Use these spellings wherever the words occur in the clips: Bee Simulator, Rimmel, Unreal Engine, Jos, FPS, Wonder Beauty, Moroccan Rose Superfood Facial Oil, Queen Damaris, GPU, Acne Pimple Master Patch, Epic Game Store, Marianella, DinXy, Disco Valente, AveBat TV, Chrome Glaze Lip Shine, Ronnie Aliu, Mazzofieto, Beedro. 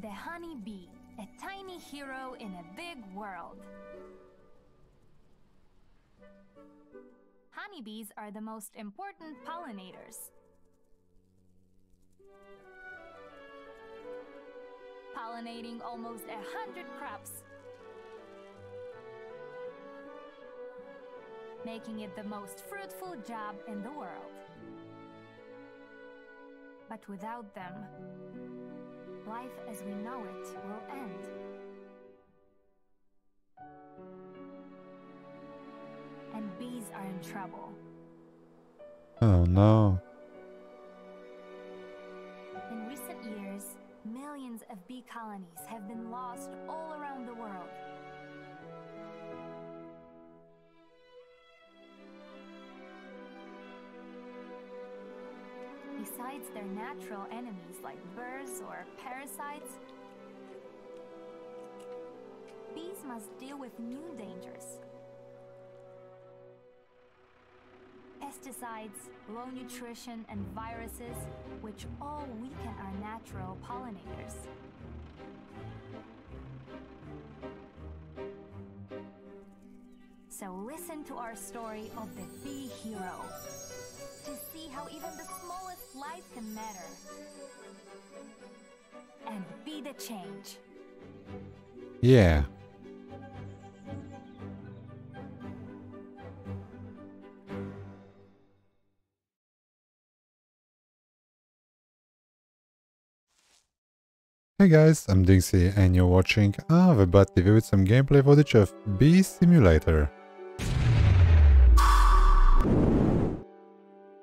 The honey bee, a tiny hero in a big world. Honeybees are the most important pollinators. Pollinating almost 100 crops, making it the most fruitful job in the world. But without them, life as we know it will end. And bees are in trouble. Oh no. In recent years, millions of bee colonies have been lost all around the world. Besides their natural enemies like birds or parasites, bees must deal with new dangers. Pesticides, low nutrition, and viruses, which all weaken our natural pollinators. So listen to our story of the bee hero, to see how even the smallest life can matter and be the change. Yeah. Hey guys, I'm DinXy and you're watching AveBat TV with some gameplay footage of Bee Simulator.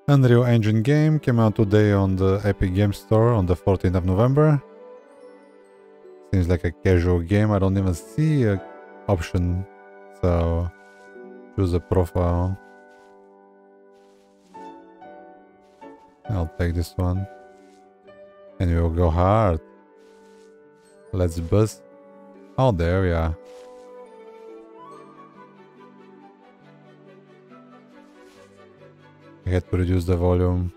Unreal Engine game came out today on the Epic Game Store on the 14th of November. Seems like a casual game, I don't even see an option, so choose a profile. I'll take this one and we'll go hard. Let's buzz. Oh, there we are. I had to reduce the volume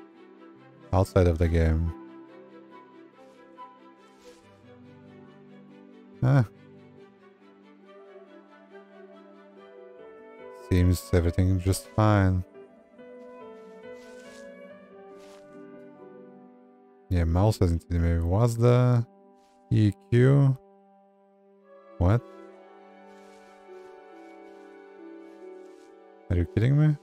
outside of the game. Seems everything just fine. Yeah, mouse hasn't seen me. What's the EQ? What? Are you kidding me?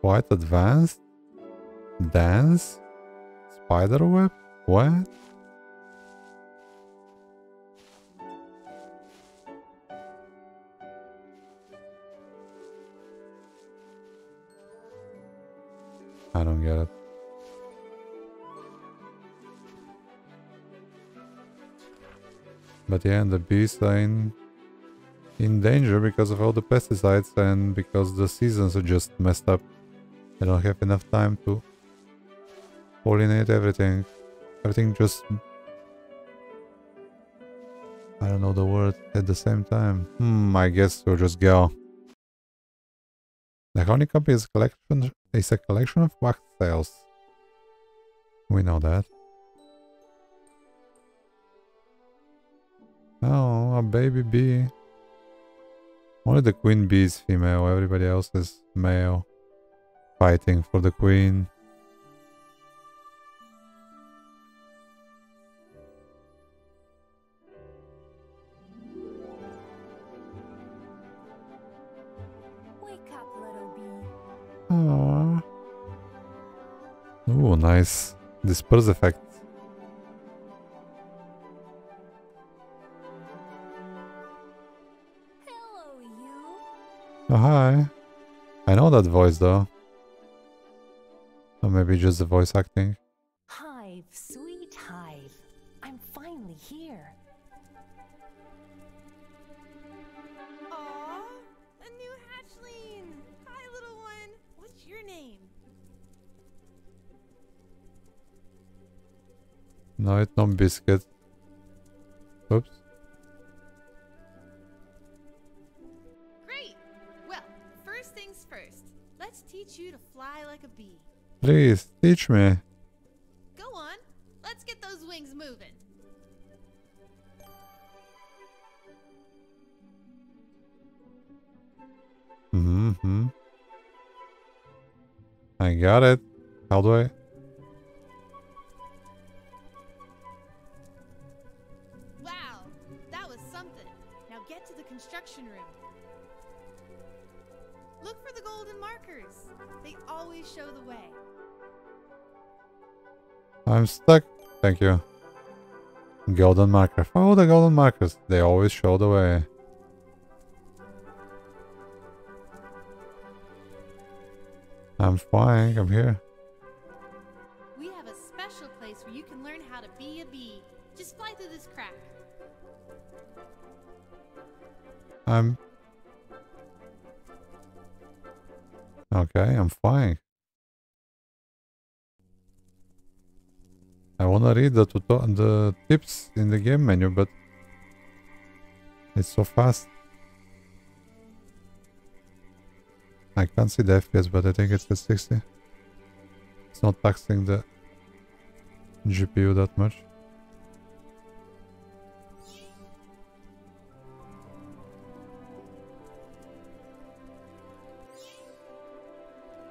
Quite advanced? Dance? Spider web? What? I don't get it. But yeah, and the bees are in danger because of all the pesticides and because the seasons are just messed up. They don't have enough time to pollinate everything. Everything just... I don't know the word at the same time. I guess we'll just go. The honeycomb is a collection of wax cells. We know that. Oh, a baby bee. Only the queen bee is female, everybody else is male. Fighting for the queen. Oh, nice disperse effect. Hello, you. Oh, hi. I know that voice though. Or maybe just the voice acting. Hive, sweet hive. I'm finally here. Aww, a new hatchling. Hi, little one. What's your name? No, it's not biscuit. Oops. Great! Well, first things us first. Let's teach you to fly like a bee. Please, teach me. Go on. Let's get those wings moving. Mm-hmm. I got it. How do I? Wow, that was something. Now get to the construction room. Look for the golden markers. They always show the way. I'm stuck. Thank you. Golden marker. Follow the golden markers. They always show the way. I'm flying. I'm here. We have a special place where you can learn how to be a bee. Just fly through this crack. I'm... okay, I'm flying. I wanna read the tips in the game menu, but it's so fast. I can't see the FPS, but I think it's at 60. It's not taxing the GPU that much.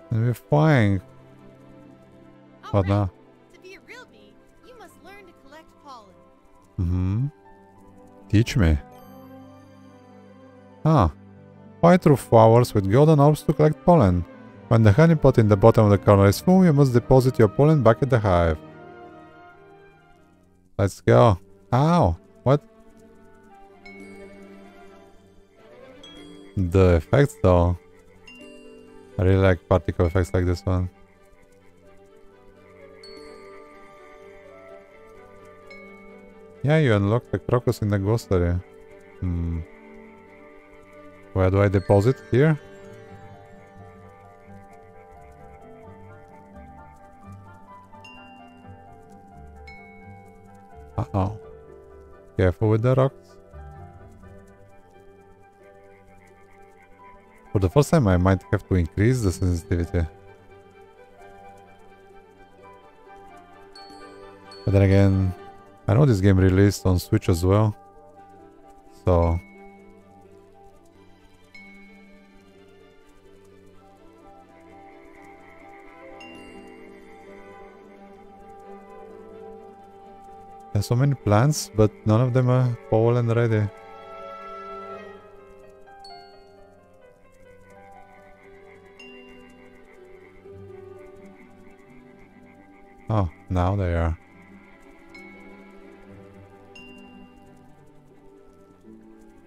And we're flying. But now, to be a real bee, you must learn to collect pollen. Mm-hmm. Teach me. Ah. Fly through flowers with golden orbs to collect pollen. When the honey pot in the bottom of the corner is full, you must deposit your pollen back at the hive. Let's go. Ow! What? The effects though. I really like particle effects like this one. Yeah, you unlock the crocus in the glossary. Hmm. Where do I deposit? Here? Uh-oh. Careful with the rocks. For the first time I might have to increase the sensitivity. But then again, I know this game released on Switch as well. So... there's so many plants, but none of them are pollen ready. Oh, now they are.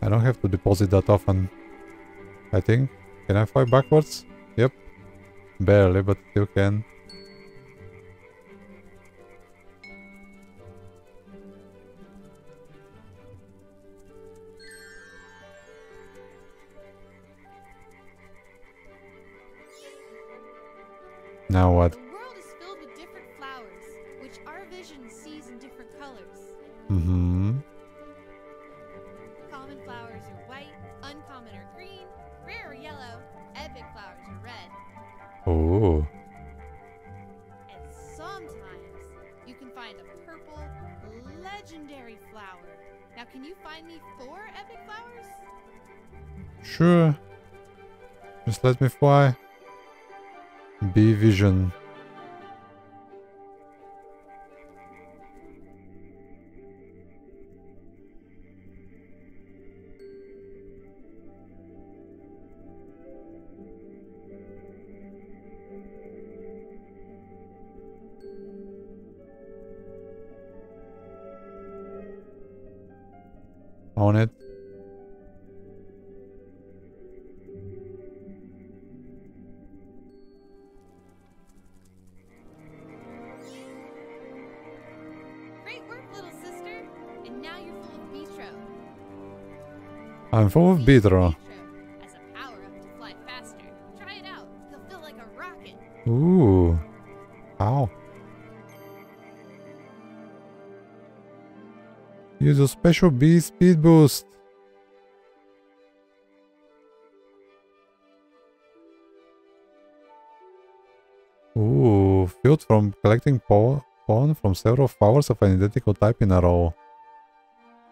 I don't have to deposit that often, I think. Can I fly backwards? Yep. Barely, but still can. Now what? The world is filled with different flowers, which our vision sees in different colors. Mm-hmm. Common flowers are white, uncommon are green, rare are yellow, epic flowers are red. Oh. And sometimes you can find a purple, legendary flower. Now can you find me 4 epic flowers? Sure. Just let me fly. Bee vision. On it. I'm full of Beedro. As a power up to fly faster. Try it out. You'll feel like a rocket. Ooh. Ow. Use a special bee speed boost. Ooh, field from collecting pawn from several flowers of an identical type in a row.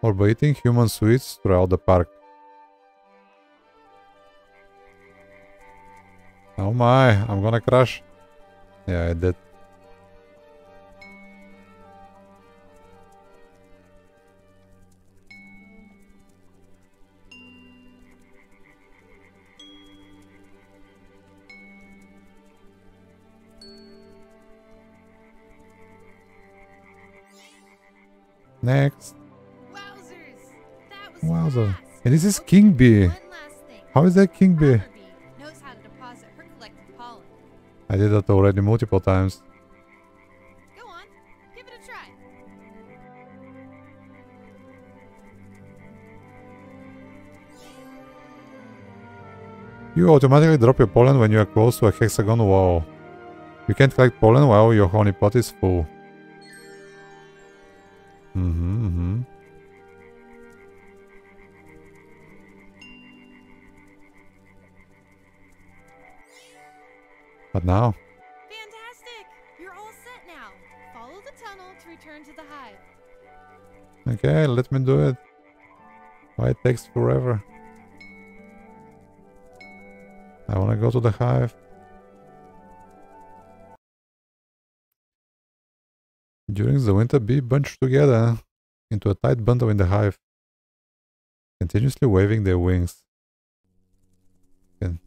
Or by eating human sweets throughout the park. Oh my, I'm gonna crash. Yeah, I did. Next. Wowzers. Wowzers. And this is King Bee. How is that King Bee? I did that already multiple times. Go on. Give it a try. You automatically drop your pollen when you are close to a hexagon wall. You can't collect pollen while your honey pot is full. But now? Fantastic! You're all set now. Follow the tunnel to return to the hive. Okay, let me do it. Why it takes forever? I wanna go to the hive. During the winter, bees bunch together into a tight bundle in the hive, continuously waving their wings. And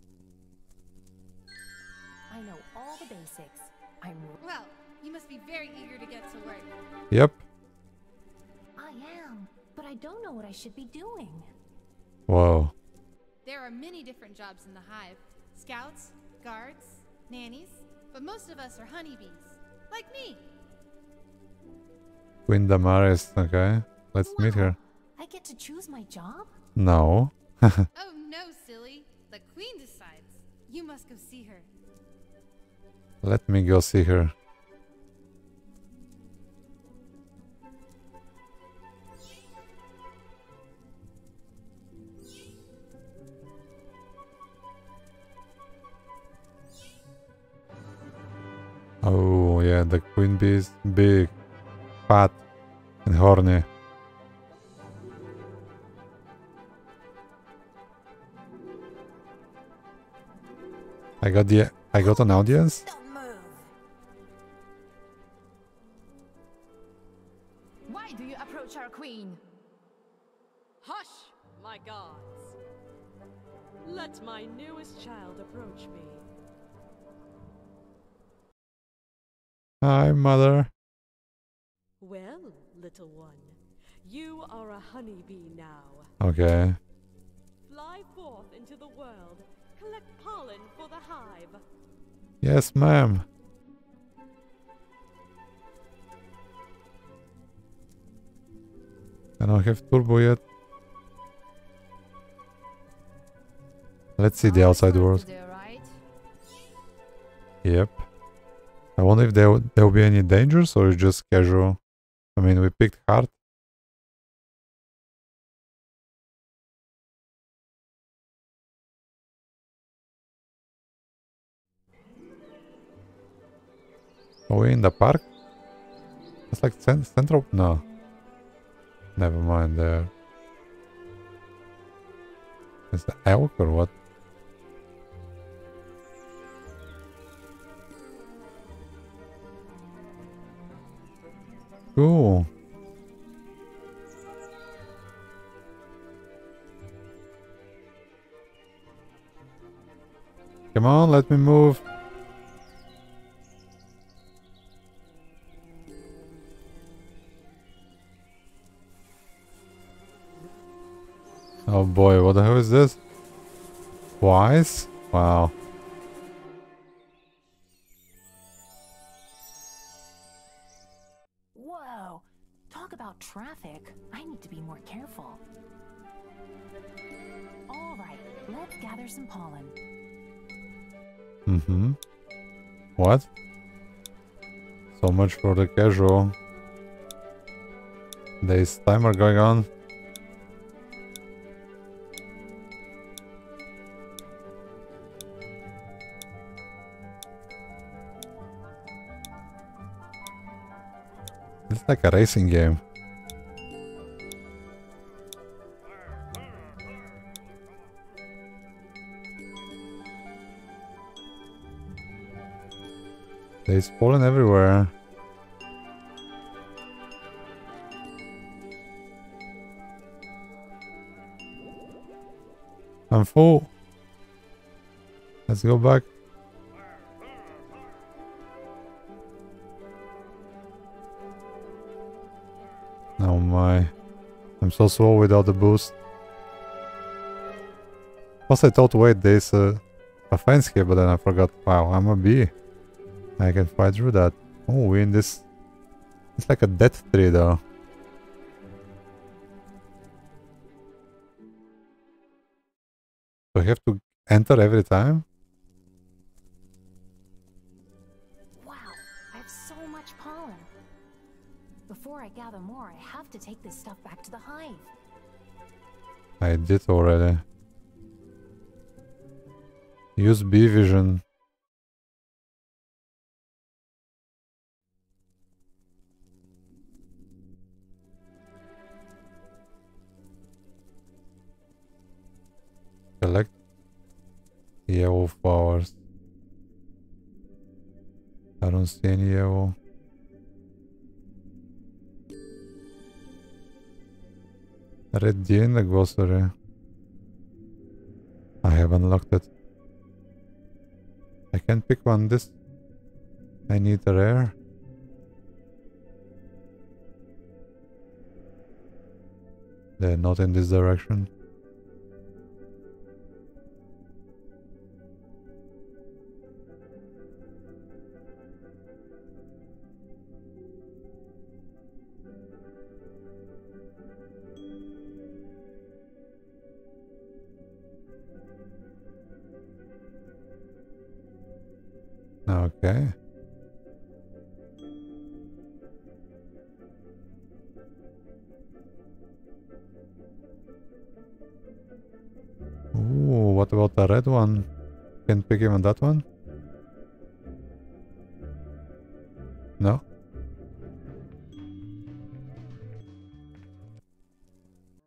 I know all the basics. Well, you must be very eager to get to work. Yep. I am, but I don't know what I should be doing. Wow. There are many different jobs in the hive. Scouts, guards, nannies, but most of us are honeybees, like me. Queen Damaris, okay. Let's meet her. I get to choose my job? No. Oh no, silly. The queen decides. You must go see her. Let me go see her. Oh yeah, the queen bee is big. Fat and horny. I got an audience. Don't move. Why do you approach our queen? Hush, my gods. Let my newest child approach me. Hi, mother. Well, little one, you are a honeybee now. Okay. Fly forth into the world. Collect pollen for the hive. Yes, ma'am. I don't have turbo yet. Let's see the outside world. Right? Yep. I wonder if there will be any dangers or just casual. I mean, we picked hard. Are we in the park? It's like central? No. Never mind there. Is the elk or what? Cool. Come on, let me move. Oh boy, what the hell is this? Wise? Wow. Traffic. I need to be more careful. All right, let's gather some pollen. What? So much for the casual. There is timer going on. It's like a racing game. There's pollen everywhere. I'm full. Let's go back. Oh my. I'm so slow without the boost. Plus I thought, wait, there's a fence here, but then I forgot. Wow, I'm a bee. I can fly through that. Oh, we in this... It's like a death tree though. Do I have to enter every time? Wow, I have so much pollen. Before I gather more, I have to take this stuff back to the hive. I did already. Use bee vision. Select yellow flowers. I don't see any yellow. Red D in the glossary. I have unlocked it. I can pick one. This I need a rare. They're not in this direction. Okay. Ooh, what about the red one? Can pick him on that one? No?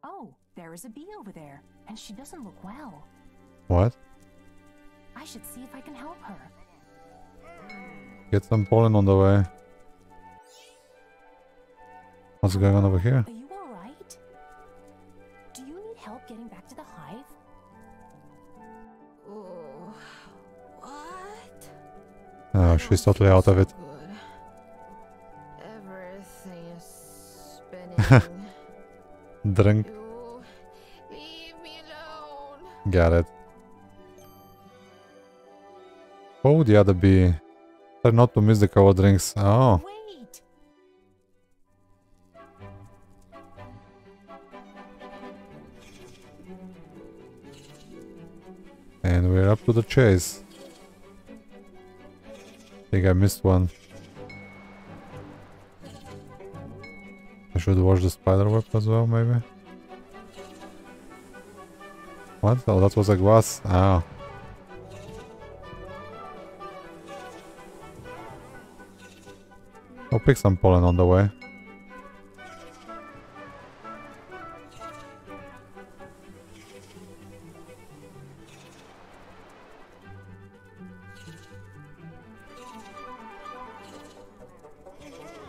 Oh, there is a bee over there, and she doesn't look well. What? I should see if I can help her. Get some pollen on the way. What's going on over here? Are you alright? Do you need help getting back to the hive? Oh, what? Oh, she's totally out of it. Everything is spinning. Drink. Leave me alone. Got it. Oh, the other bee. Try not to miss the cold drinks. Oh. Wait. And we're up to the chase. I think I missed one. I should watch the spider web as well, maybe. What? Oh, that was a glass. Ah. Oh. I'll pick some pollen on the way.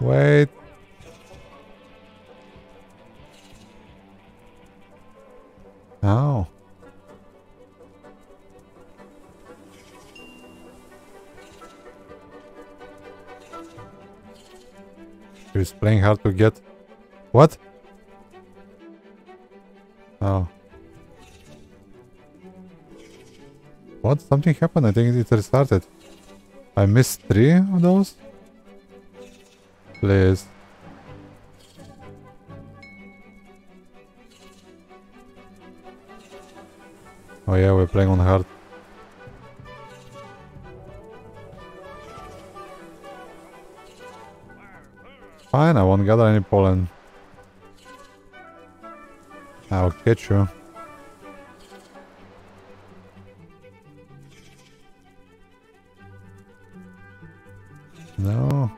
Wait. Oh. He's playing hard to get. What? Oh. What? Something happened. I think it restarted. I missed 3 of those? Please. Oh yeah, we're playing on hard. Fine, I won't gather any pollen. I'll catch you. No.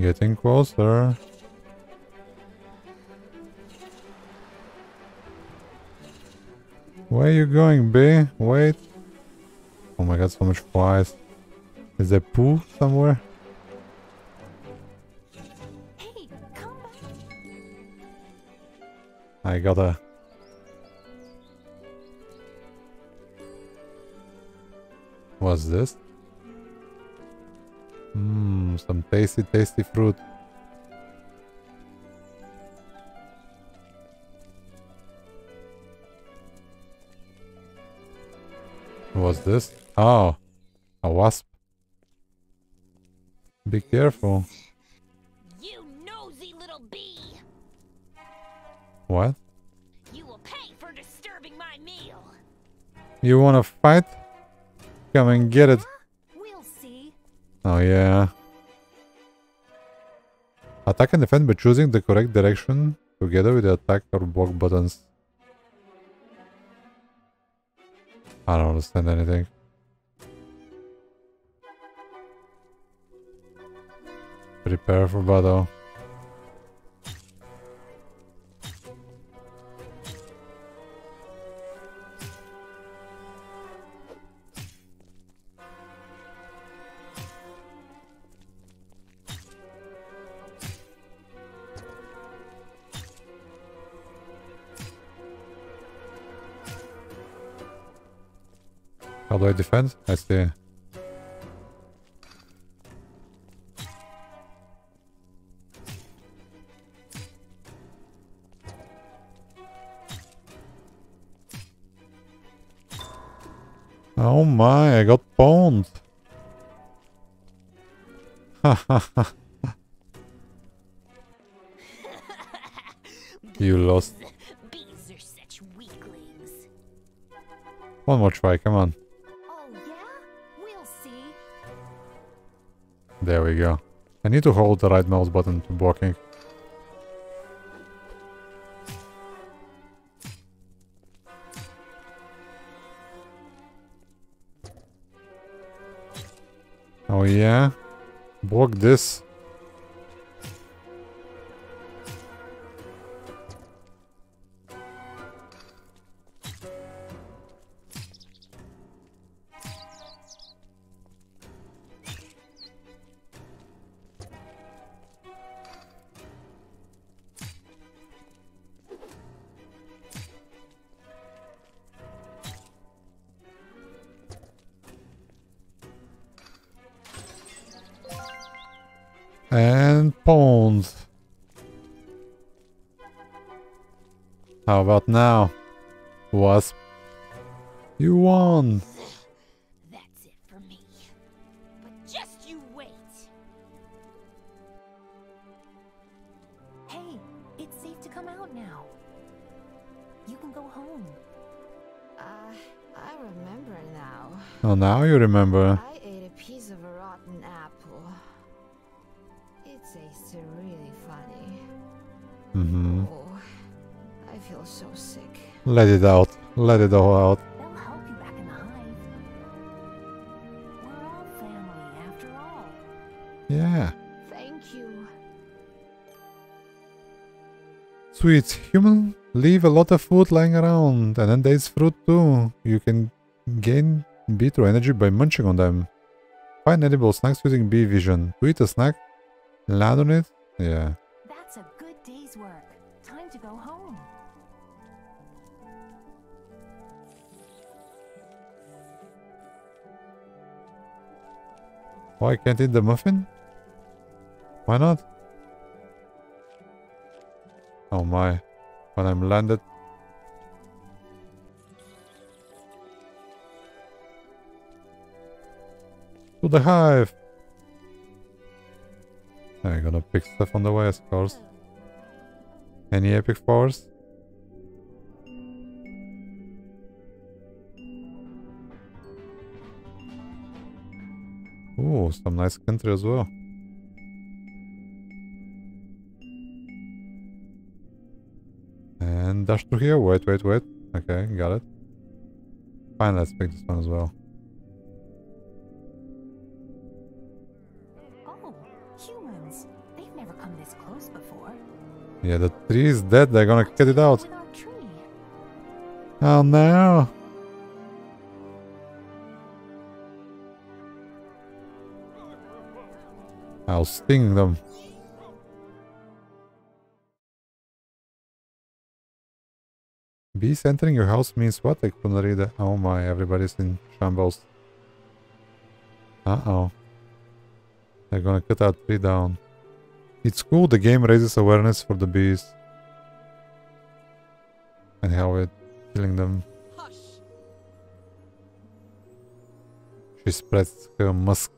Getting closer. Where are you going, Bee? Wait. Oh my god, so much flies. Is there poo somewhere? Hey, come back. I gotta... What's this? Mmm, some tasty, tasty fruit. What's this? Oh, a wasp. Be careful. You nosy little bee. What? You will pay for disturbing my meal. You wanna fight? Come and get it. We'll see. Oh yeah. Attack and defend by choosing the correct direction together with the attack or block buttons. I don't understand anything. Prepare for battle. How do I defend? I see. Oh my, I got pawned. You lost. Bees are such weaklings. One more try, come on. There we go. I need to hold the right mouse button to blocking. Oh yeah? Block this. And pawns. How about now? Wasp. You won. That's it for me. But just you wait. Hey, it's safe to come out now. You can go home. I remember now. Oh, now you remember. I ate a piece of a rotten apple. Tastes really funny. Mm-hmm. Oh, I feel so sick. Let it out. Let it all out. They'll help you back in the hive. We're all family after all. Yeah. Thank you. Sweet human, leave a lot of food lying around, and then there's fruit too. You can gain bee through energy by munching on them. Find edible snacks using bee vision. To eat a snack. Land on it? Yeah. That's a good day's work. Time to go home. Why can't I eat the muffin? Why not? Oh my. When I'm landed. To the hive! I'm gonna pick stuff on the way, of course. Any epic powers? Ooh, some nice country as well. And dash through here. Wait, wait, wait. Okay, got it. Fine, let's pick this one as well. Yeah, the tree is dead. They're gonna cut it out. Oh no. I'll sting them. Bees entering your house means what? I couldn't read that. Oh my, everybody's in shambles. Uh-oh. They're gonna cut that tree down. It's cool, the game raises awareness for the bees. And how it's killing them. Hush. She spreads her musk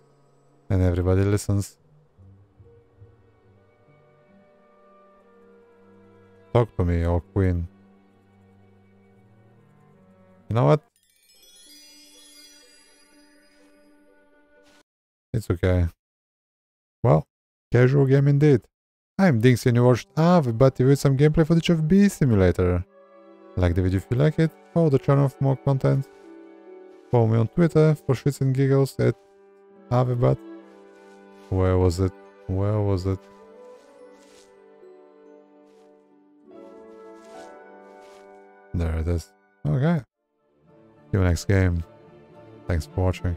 and everybody listens. Talk to me, oh queen. You know what? It's okay. Well, casual game indeed. I'm DinXy and you watched AveBat TV with some gameplay footage of Bee Simulator. Like the video if you like it, follow the channel for more content. Follow me on Twitter for shits and giggles at AveBat. Where was it? Where was it? There it is. Okay. See you next game. Thanks for watching.